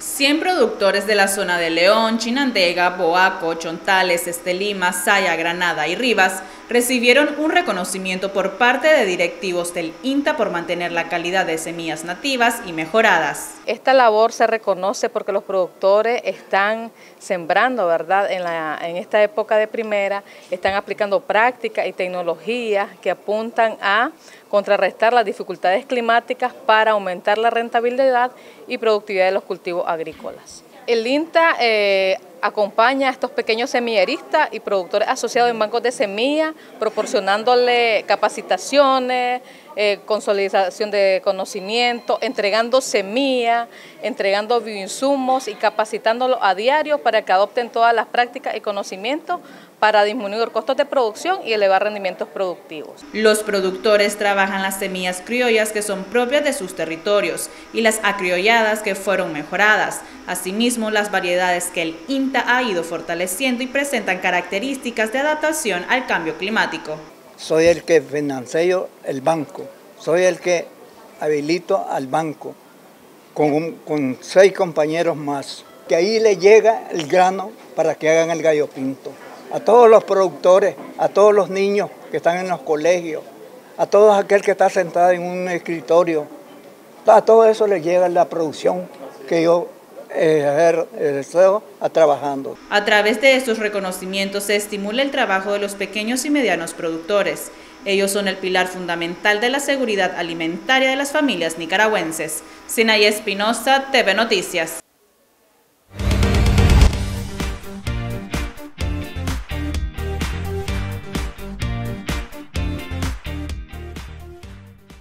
100 productores de la zona de León, Chinandega, Boaco, Chontales, Estelí, Masaya, Granada y Rivas recibieron un reconocimiento por parte de directivos del INTA por mantener la calidad de semillas nativas y mejoradas. Esta labor se reconoce porque los productores están sembrando, ¿verdad? En esta época de primera, están aplicando prácticas y tecnologías que apuntan a contrarrestar las dificultades climáticas para aumentar la rentabilidad y productividad de los cultivos agrícolas. El INTA acompaña a estos pequeños semilleristas y productores asociados en bancos de semillas, proporcionándole capacitaciones, consolidación de conocimiento, entregando semillas, entregando bioinsumos y capacitándolos a diario para que adopten todas las prácticas y conocimientos para disminuir costos de producción y elevar rendimientos productivos. Los productores trabajan las semillas criollas que son propias de sus territorios y las acriolladas que fueron mejoradas, asimismo las variedades que el INTA ha ido fortaleciendo y presentan características de adaptación al cambio climático. Soy el que financio el banco, soy el que habilito al banco con 6 compañeros más, que ahí le llega el grano para que hagan el gallo pinto. A todos los productores, a todos los niños que están en los colegios, a todo aquel que está sentado en un escritorio, a todo eso le llega la producción que yo trabajando. A través de estos reconocimientos se estimula el trabajo de los pequeños y medianos productores. Ellos son el pilar fundamental de la seguridad alimentaria de las familias nicaragüenses. Sinaya Espinosa, TV Noticias.